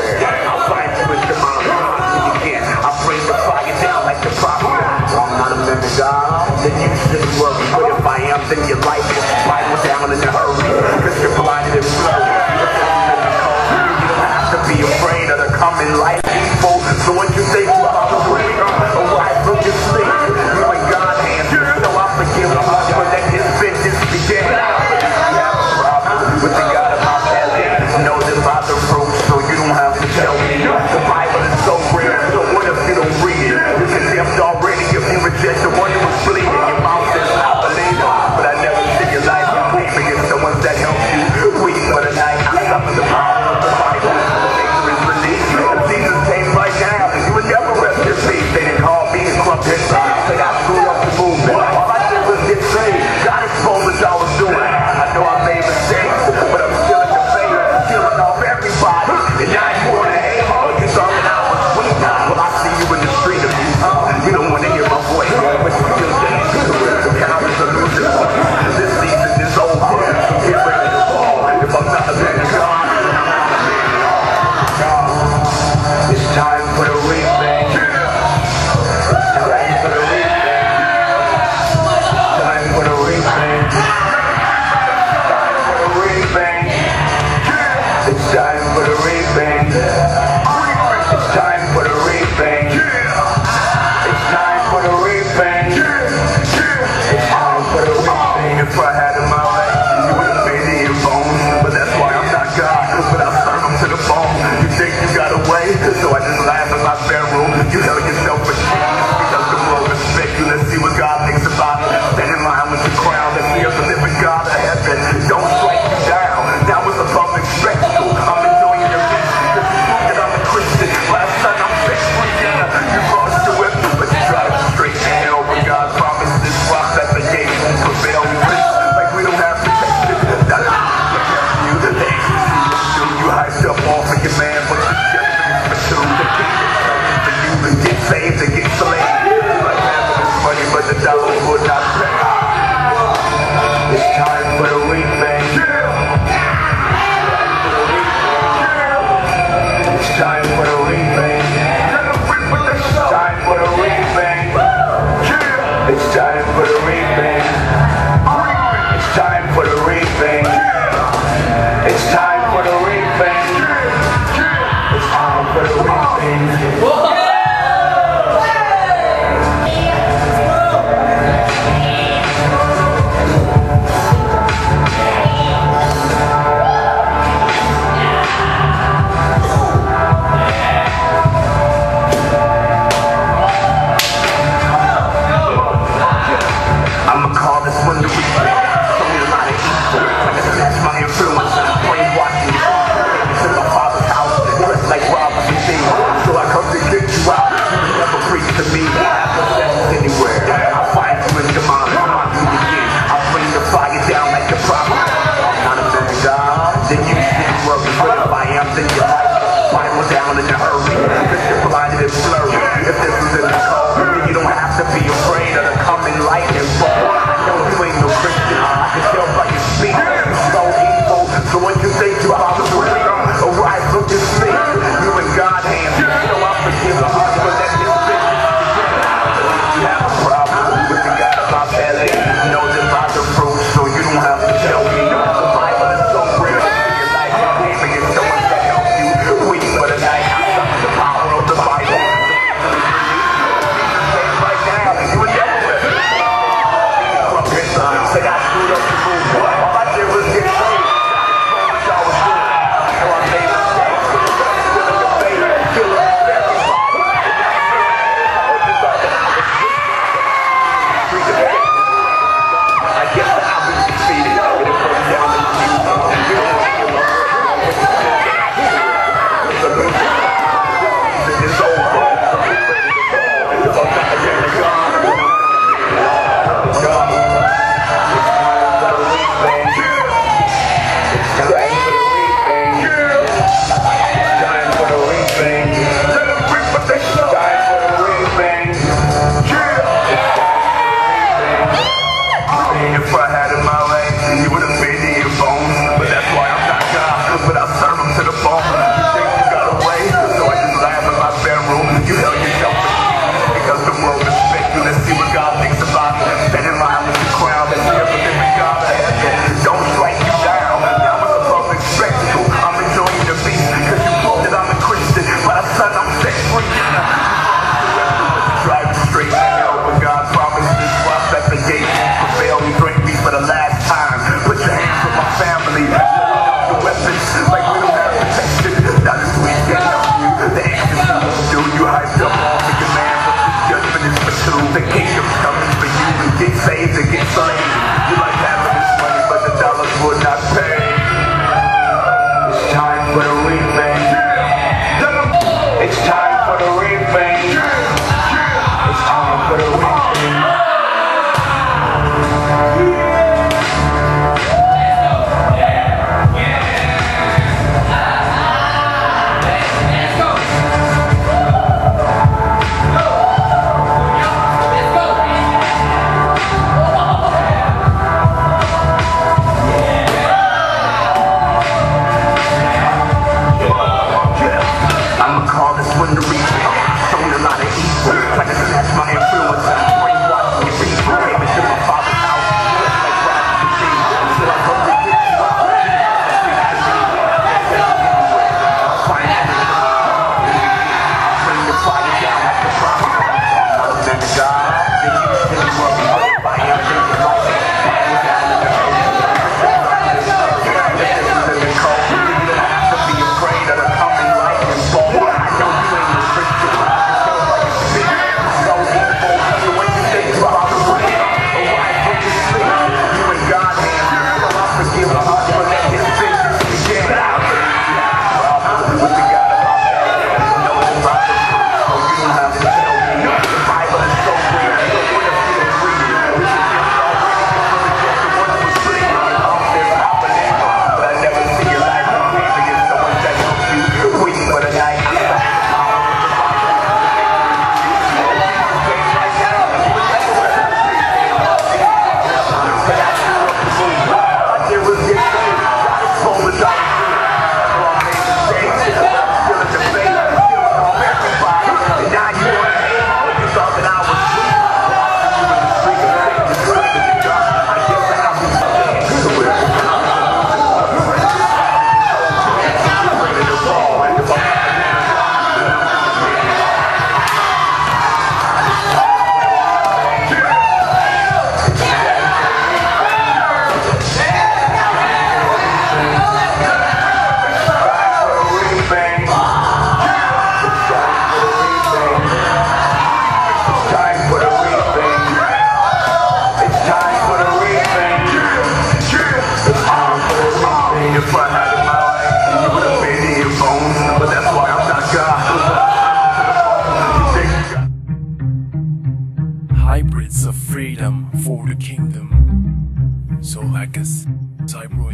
swear. I'll fight you with the amount of times you can. I'll bring the fire down like the prophet. I'm not a member of God, then you should worry. But if I am, then your life is vital down in a hurry. Because you're blinded and slow. You don't have to be afraid of the coming life, people. So what you say to Father, arise from your sleep. You and God hands. So I forgive you, but let this business begin. With the God of my heaven, know that by the fruit, so you don't have to tell me. The Bible is so real, so what if you don't read it? You're condemned already if you reject the one who was bleeding. Your mouth says, I believe it, but I never see your life. You can't forget the ones that help you. Weep for the night, I suffer the power of the Bible. The nature is released. If Jesus came right now, you would never rest your feet. They didn't call me a crump inside. They got screwed up the movement. All I did was get saved. God exposed what y'all was doing. I know I made mistakes. I'ma call this window. It's only a lot of equal. I can snatch my influence and brainwash. Xybroid.